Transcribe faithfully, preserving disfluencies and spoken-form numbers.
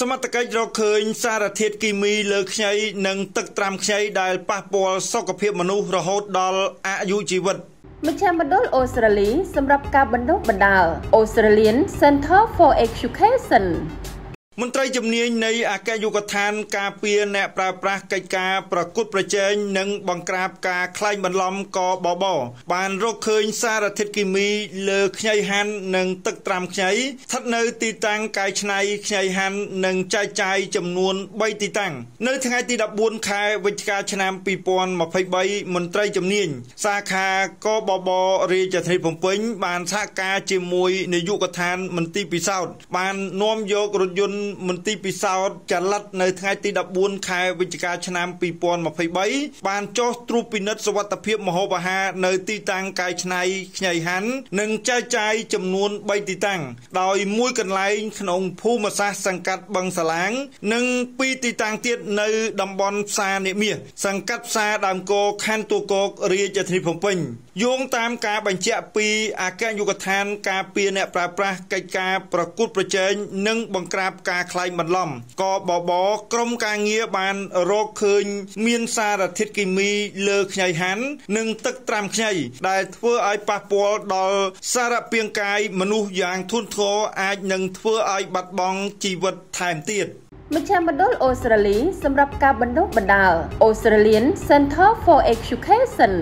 สมัติการเราเคยสารเทศกิมีเลิกใช้หนังตึกตามใช้ได้ป้าปอลสกปรกมนุษย์ระหดดอลอายุชีวิตมิชชั่นบรรลุออสเตรเลียสำหรับการบรรลุบรรดา Australian Center for Education มนตรีจำเนียนในอาการยุกทานกาเปียแนปราปรากกาประกุดประเจนหนังบังกราบกาคลายบรรลมกอบอบอบานโรคเคยสารเทศกิมีเลิกใช้หันหนังตึกตามใช้ทัดเนยตีตังกายชัยใช้หันหนังใจใจจำนวนใบตีตังเนยทางไอตีดับบุญคายวิจารชนามปีปอนมาไพใบมนตรีจำเนียนสาขากอบอบอเรจัตริผมเป็นบานสากาจิมวยในยุกทานมันตีปีเศร้าบานน้อมโยกรถยนต์มันตีปีศาจจะลัดในทางตีดับบุญคายวิจารชนามปีปอนมาไพใบบานโจตรูปินัสวัตเพียบมโหบหาในตีตังกายชนายใหญ่หันหนึ่งใจใจจำนวนใบตีตังโดยมวยกันไหลขนมผู้มาซาสังกัดบังสลางหนึ่งปีตีตังเทียดในดำบอลซาเนเมียสังกัดซาดามโกคันตัวโกเรียจัตริผมเป็นโยงตามการบัญชีปีอาการยุกทานกาเปียเนปราปรากกาประกุดประเจนหนึ่งบังกราบกาคลายมันล้อมกบบอกรมการเงียบานโรคคืนเมียนสารทิศกิมีเลิกใหญ่หันหนึ่งตึกตามใหญ่ได้เพื่อไอปะปอดอลสารเพียงกายมนุษย์อย่างทุนโทอาจหนึ่งเพื่อไอบัดบองชีวิตไทม์เตียดมิชชั่นบรรลุออสเตรเลียสำหรับการบรรลุบรรดา Australian Center for Education